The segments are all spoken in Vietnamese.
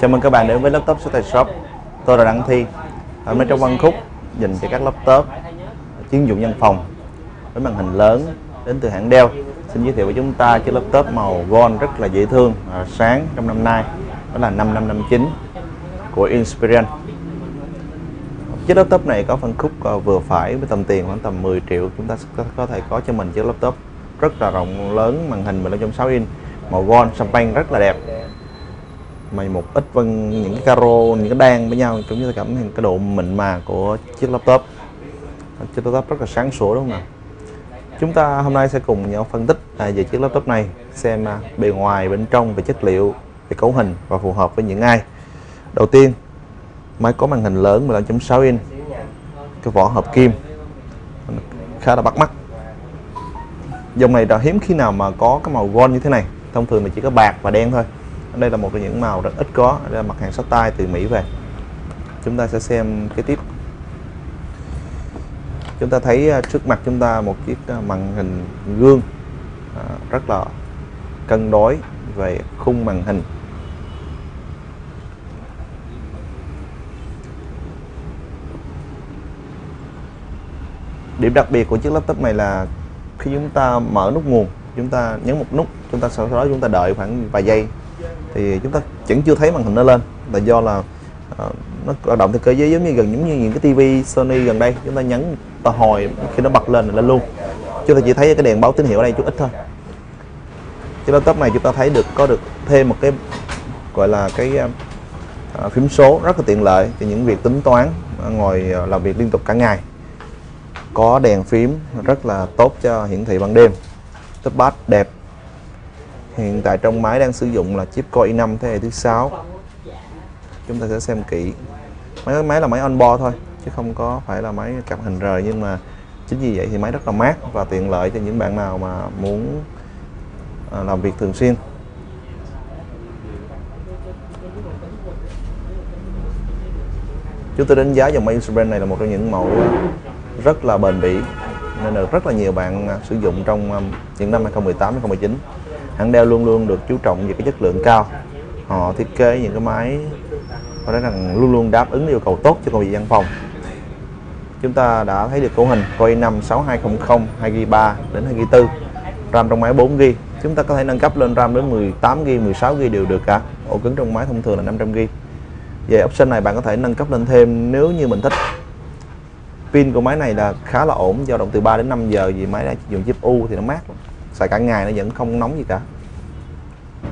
Chào mừng các bạn đến với Laptop Xách Tay Shop. Tôi là Đặng Thiên. Ở bên trong phân khúc dành cho các laptop chuyên dụng văn phòng với màn hình lớn đến từ hãng Dell, xin giới thiệu với chúng ta chiếc laptop màu gold rất là dễ thương, sáng trong năm nay, đó là 5559 của Inspiron. Chiếc laptop này có phân khúc vừa phải với tầm tiền khoảng tầm 10 triệu, chúng ta có thể có cho mình chiếc laptop rất là rộng lớn, màn hình 15.6 inch, màu gold champagne rất là đẹp. Mày một ít vân những cái caro, những cái đan với nhau, chúng ta cảm thấy cái độ mịn mà của chiếc laptop. Chiếc laptop rất là sáng sủa đúng không nào? Chúng ta hôm nay sẽ cùng nhau phân tích về chiếc laptop này, xem bề ngoài, bên trong, về chất liệu, về cấu hình và phù hợp với những ai. Đầu tiên, máy có màn hình lớn 15.6 inch, cái vỏ hợp kim khá là bắt mắt. Dòng này đã hiếm khi nào mà có cái màu gold như thế này, thông thường là chỉ có bạc và đen thôi. Đây là một trong những màu rất ít có. Đây là mặt hàng xách tay từ Mỹ về. Chúng ta sẽ xem kế tiếp. Chúng ta thấy trước mặt chúng ta một chiếc màn hình gương rất là cân đối về khung màn hình. Điểm đặc biệt của chiếc laptop này là khi chúng ta mở nút nguồn, chúng ta nhấn một nút, chúng ta sau đó chúng ta đợi khoảng vài giây thì chúng ta vẫn chưa thấy màn hình nó lên, là do là nó hoạt động theo cơ giới giống như những cái tivi Sony gần đây. Chúng ta nhấn và hồi khi nó bật lên là lên luôn. Chúng ta chỉ thấy cái đèn báo tín hiệu ở đây chút ít thôi. Cái laptop này chúng ta thấy có được thêm một cái gọi là cái phím số rất là tiện lợi cho những việc tính toán, ngồi làm việc liên tục cả ngày. Có đèn phím rất là tốt cho hiển thị ban đêm. Touchpad đẹp. Hiện tại trong máy đang sử dụng là chip Core i5 thế hệ thứ 6. Chúng ta sẽ xem kỹ. Máy là máy onboard thôi, chứ không có phải là máy cặp hình rời, nhưng mà chính vì vậy thì máy rất là mát và tiện lợi cho những bạn nào mà muốn làm việc thường xuyên. Chúng tôi đánh giá dòng máy Inspiron này là một trong những mẫu rất là bền bỉ, nên được rất là nhiều bạn sử dụng trong những năm 2018, 2019. Hãng Dell luôn luôn được chú trọng về cái chất lượng cao. Họ thiết kế những cái máy có thể rằng luôn luôn đáp ứng yêu cầu tốt cho công việc văn phòng. Chúng ta đã thấy được cấu hình Core i5 6200, 2GB đến 2GB. RAM trong máy 4GB. Chúng ta có thể nâng cấp lên RAM đến 18GB, 16GB đều được cả. Ổ cứng trong máy thông thường là 500GB. Về option này bạn có thể nâng cấp lên thêm nếu như mình thích. Pin của máy này là khá là ổn, dao động từ 3 đến 5 giờ vì máy đã dùng chip U thì nó mát. Xài cả ngày nó vẫn không nóng gì cả.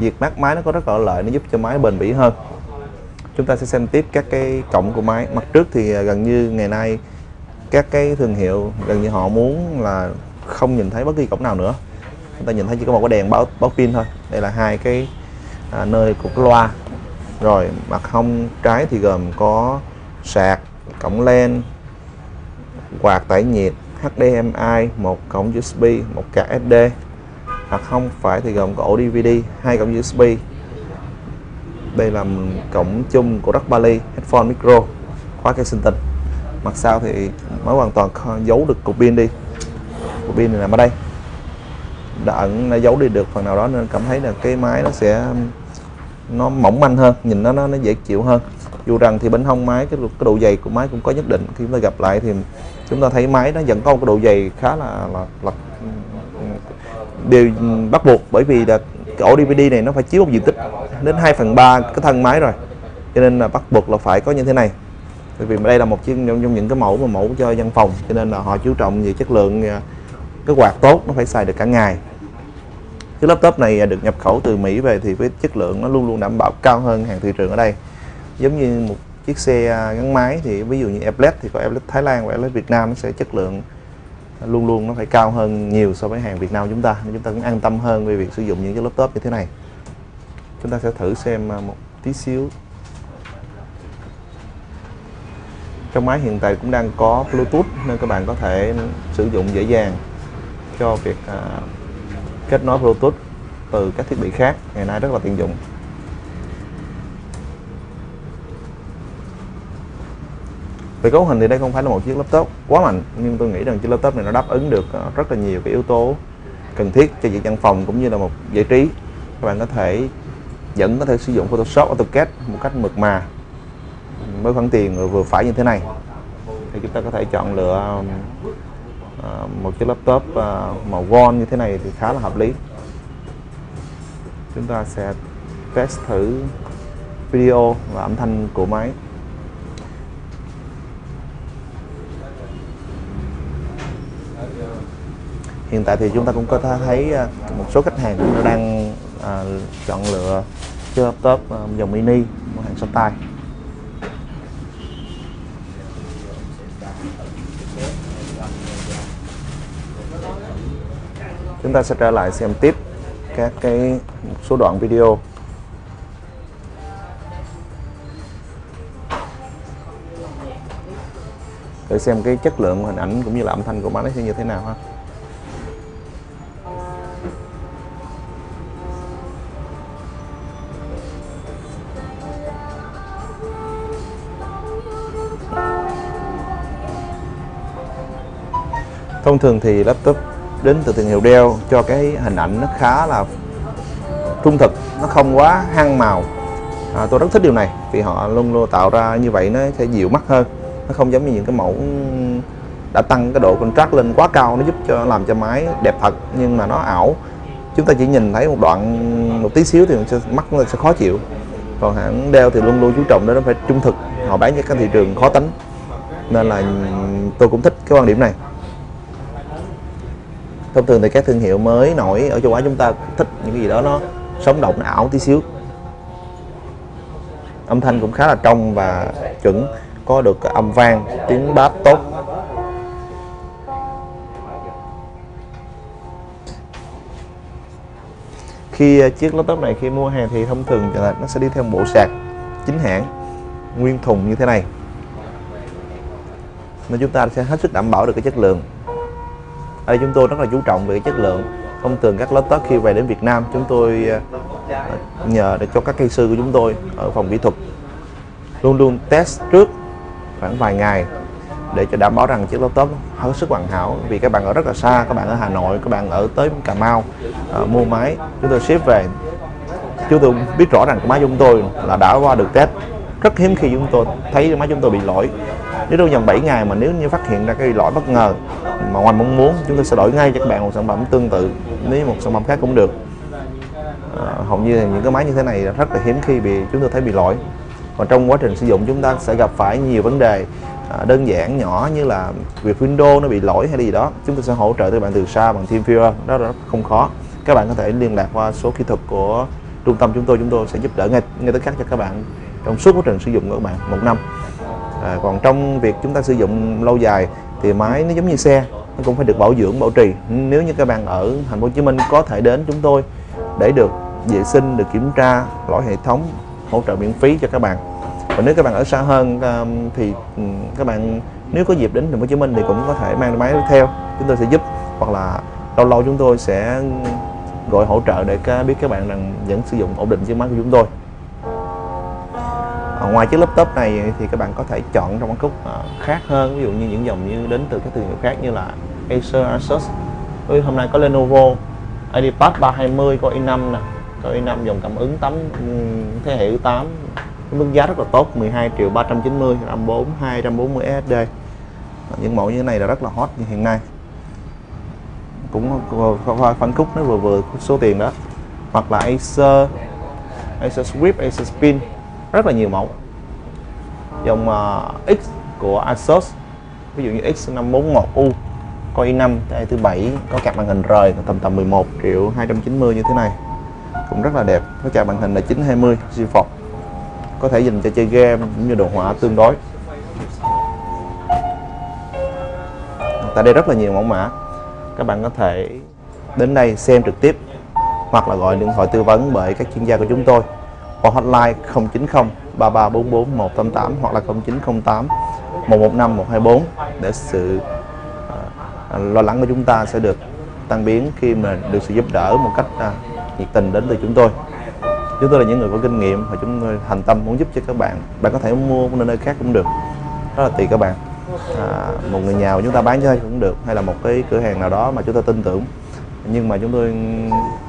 Việc mát máy nó có rất là lợi, nó giúp cho máy bền bỉ hơn. Chúng ta sẽ xem tiếp các cái cổng của máy. Mặt trước thì gần như ngày nay các cái thương hiệu gần như họ muốn là không nhìn thấy bất kỳ cổng nào nữa. Chúng ta nhìn thấy chỉ có một cái đèn báo pin thôi. Đây là hai cái nơi của cái loa. Rồi mặt hông trái thì gồm có sạc, cổng len, quạt tải nhiệt, HDMI, một cổng USB, một card SD. Hoặc không phải thì gồm có ổ DVD, hai cổng USB. Đây là cổng chung của Rack Bali, headphone, micro, khóa cây sinh tịch. Mặt sau thì mới hoàn toàn giấu được cục pin đi. Cục pin này nằm ở đây. Đã ẩn, đã giấu đi được phần nào đó nên cảm thấy là cái máy nó sẽ nó mỏng manh hơn, nhìn nó dễ chịu hơn. Dù rằng thì bên hông máy cái độ dày của máy cũng có nhất định. Khi chúng ta gặp lại thì chúng ta thấy máy nó vẫn có một cái độ dày khá là đều bắt buộc, bởi vì là cái ổ DVD này nó phải chiếu một diện tích đến 2/3 cái thân máy rồi, cho nên là bắt buộc là phải có như thế này. Bởi vì đây là một chiếc trong những cái mẫu cho văn phòng, cho nên là họ chú trọng về chất lượng, cái quạt tốt, nó phải xài được cả ngày. Cái laptop này được nhập khẩu từ Mỹ về thì với chất lượng nó luôn luôn đảm bảo cao hơn hàng thị trường ở đây. Giống như một chiếc xe gắn máy thì ví dụ như AirPlay thì có AirPlay Thái Lan và AirPlay Việt Nam, nó sẽ chất lượng luôn luôn nó phải cao hơn nhiều so với hàng Việt Nam chúng ta, nên chúng ta cũng an tâm hơn về việc sử dụng những cái laptop như thế này. Chúng ta sẽ thử xem một tí xíu. Trong máy hiện tại cũng đang có Bluetooth nên các bạn có thể sử dụng dễ dàng cho việc kết nối Bluetooth từ các thiết bị khác, ngày nay rất là tiện dụng. Về cấu hình thì đây không phải là một chiếc laptop quá mạnh, nhưng tôi nghĩ rằng chiếc laptop này nó đáp ứng được rất là nhiều cái yếu tố cần thiết cho việc văn phòng cũng như là một giải trí. Các bạn có thể vẫn có thể sử dụng Photoshop, AutoCAD một cách mượt mà với khoản tiền vừa phải như thế này. Thì chúng ta có thể chọn lựa một chiếc laptop màu gold như thế này thì khá là hợp lý. Chúng ta sẽ test thử video và âm thanh của máy. Hiện tại thì chúng ta cũng có thể thấy một số khách hàng đang chọn lựa chiếc laptop dòng mini của hãng Xách Tay. Chúng ta sẽ trở lại xem tiếp các một số đoạn video. Để xem cái chất lượng hình ảnh cũng như là âm thanh của máy nó sẽ như thế nào ha. Thông thường thì laptop đến từ thương hiệu Dell cho cái hình ảnh nó khá là trung thực, nó không quá hang màu. Tôi rất thích điều này vì họ luôn luôn tạo ra như vậy, nó sẽ dịu mắt hơn, nó không giống như những cái mẫu đã tăng cái độ contrast lên quá cao, nó giúp cho làm cho máy đẹp thật nhưng mà nó ảo. Chúng ta chỉ nhìn thấy một đoạn một tí xíu thì mắt nó sẽ khó chịu. Còn hãng Dell thì luôn luôn chú trọng đến nó phải trung thực, họ bán cho các thị trường khó tính nên là tôi cũng thích cái quan điểm này. Thông thường thì các thương hiệu mới nổi ở châu Á chúng ta thích những cái gì đó nó sống động, nó ảo tí xíu. Âm thanh cũng khá là trong và chuẩn, có được âm vang, tiếng bass tốt. Khi chiếc laptop này khi mua hàng thì thông thường là nó sẽ đi theo bộ sạc chính hãng nguyên thùng như thế này, nên chúng ta sẽ hết sức đảm bảo được cái chất lượng. Ở đây chúng tôi rất là chú trọng về cái chất lượng. Thông thường các laptop khi về đến Việt Nam, chúng tôi nhờ để cho các kỹ sư của chúng tôi ở phòng kỹ thuật luôn luôn test trước khoảng vài ngày để cho đảm bảo rằng chiếc laptop hết sức hoàn hảo. Vì các bạn ở rất là xa, các bạn ở Hà Nội, các bạn ở tới Cà Mau mua máy, chúng tôi ship về, chúng tôi biết rõ rằng máy chúng tôi là đã qua được test. Rất hiếm khi chúng tôi thấy máy chúng tôi bị lỗi. Nếu trong vòng 7 ngày mà nếu như phát hiện ra cái lỗi bất ngờ mà ngoài mong muốn, chúng tôi sẽ đổi ngay cho các bạn một sản phẩm tương tự, nếu một sản phẩm khác cũng được. Hầu như những cái máy như thế này rất là hiếm khi bị chúng tôi thấy bị lỗi. Còn trong quá trình sử dụng chúng ta sẽ gặp phải nhiều vấn đề đơn giản nhỏ như là việc Windows nó bị lỗi hay gì đó, chúng tôi sẽ hỗ trợ các bạn từ xa bằng TeamViewer, đó là không khó. Các bạn có thể liên lạc qua số kỹ thuật của trung tâm chúng tôi sẽ giúp đỡ ngay tức khắc cho các bạn trong suốt quá trình sử dụng của các bạn một năm. Còn trong việc chúng ta sử dụng lâu dài thì máy nó giống như xe, nó cũng phải được bảo dưỡng, bảo trì. Nếu như các bạn ở thành phố Hồ Chí Minh có thể đến chúng tôi để được vệ sinh, được kiểm tra lỗi hệ thống, hỗ trợ miễn phí cho các bạn. Và nếu các bạn ở xa hơn thì các bạn nếu có dịp đến thành phố Hồ Chí Minh thì cũng có thể mang máy theo, chúng tôi sẽ giúp, hoặc là lâu lâu chúng tôi sẽ gọi hỗ trợ để biết các bạn rằng vẫn sử dụng ổn định chiếc máy của chúng tôi. Ngoài chiếc laptop này thì các bạn có thể chọn trong phân khúc khác hơn, ví dụ như những dòng như đến từ các thương hiệu khác như là Acer, Asus. Hôm nay có Lenovo, IdeaPad 320, Core i5 nè, Core i5 dòng cảm ứng 8 thế hệ 8, mức giá rất là tốt, 12.390.000, RAM 4, 240 SSD. Những mẫu như thế này là rất là hot như hiện nay, cũng phân khúc nó vừa số tiền đó, hoặc là Acer, Acer Swift, Acer Spin, rất là nhiều mẫu. Dòng X của Asus, ví dụ như X541U, Core i5 thế hệ thứ 7, có card màn hình rời tầm 11.290.000 như thế này, cũng rất là đẹp. Có card màn hình là 920 GeForce, có thể dành cho chơi game cũng như đồ họa tương đối. Tại đây rất là nhiều mẫu mã, các bạn có thể đến đây xem trực tiếp hoặc là gọi điện thoại tư vấn bởi các chuyên gia của chúng tôi qua hotline 090 3344 188 hoặc là 0908 115 124 để sự lo lắng của chúng ta sẽ được tan biến khi mà được sự giúp đỡ một cách nhiệt tình đến từ chúng tôi. Chúng tôi là những người có kinh nghiệm và chúng tôi thành tâm muốn giúp cho các bạn. Bạn có thể mua một nơi khác cũng được, rất là tùy các bạn. Một người nhà của chúng ta bán cho cũng được, hay là một cái cửa hàng nào đó mà chúng ta tin tưởng. Nhưng mà chúng tôi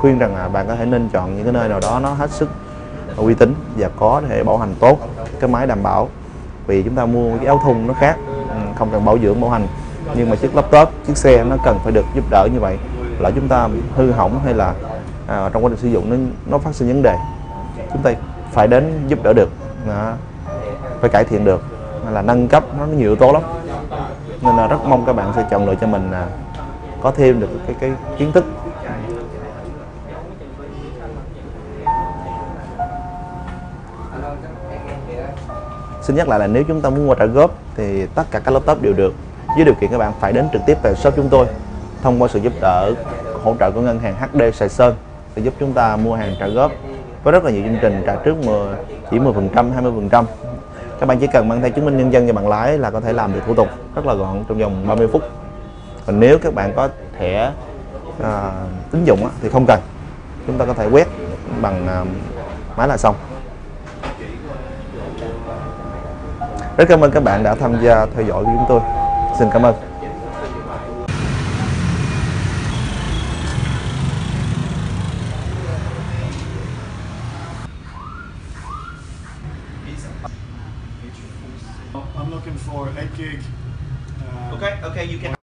khuyên rằng là bạn có thể nên chọn những cái nơi nào đó nó hết sức uy tín và có thể bảo hành tốt, cái máy đảm bảo. Vì chúng ta mua cái áo thun nó khác, không cần bảo dưỡng bảo hành, nhưng mà chiếc laptop, chiếc xe nó cần phải được giúp đỡ như vậy. Lỡ chúng ta hư hỏng hay là trong quá trình sử dụng nó phát sinh vấn đề, chúng ta phải đến giúp đỡ được, phải cải thiện được, là nâng cấp, nó nhiều yếu tố lắm. Nên là rất mong các bạn sẽ chọn lựa cho mình có thêm được cái kiến thức. Xin nhắc lại là nếu chúng ta muốn mua trả góp thì tất cả các laptop đều được, với điều kiện các bạn phải đến trực tiếp tại shop chúng tôi thông qua sự giúp đỡ hỗ trợ của ngân hàng HD Sài Sơn để giúp chúng ta mua hàng trả góp với rất là nhiều chương trình trả trước chỉ 10%, 20%. Các bạn chỉ cần mang theo chứng minh nhân dân và bằng lái là có thể làm được thủ tục rất là gọn trong vòng 30 phút. Còn nếu các bạn có thẻ tín dụng thì không cần, chúng ta có thể quét bằng máy là xong. Rất cảm ơn các bạn đã tham gia theo dõi của chúng tôi. Xin cảm ơn. I'm looking for 8 gig. Okay, you can.